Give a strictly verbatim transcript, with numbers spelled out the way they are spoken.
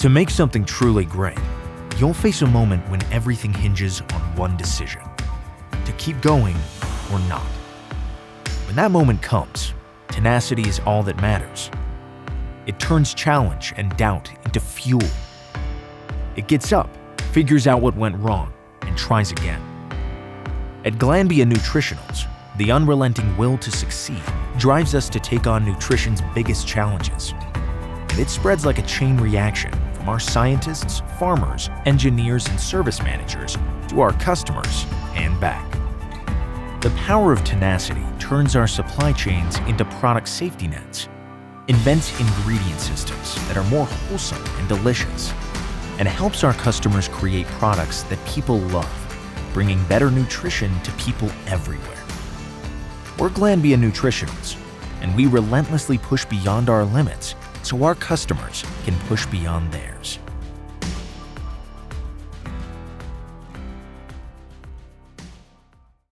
To make something truly great, you'll face a moment when everything hinges on one decision: to keep going or not. When that moment comes, tenacity is all that matters. It turns challenge and doubt into fuel. It gets up, figures out what went wrong, and tries again. At Glanbia Nutritionals, the unrelenting will to succeed drives us to take on nutrition's biggest challenges. And it spreads like a chain reaction from our scientists, farmers, engineers, and service managers to our customers and back. The power of tenacity turns our supply chains into product safety nets, invents ingredient systems that are more wholesome and delicious, and helps our customers create products that people love, bringing better nutrition to people everywhere. We're Glanbia Nutritionals, and we relentlessly push beyond our limits so our customers can push beyond theirs.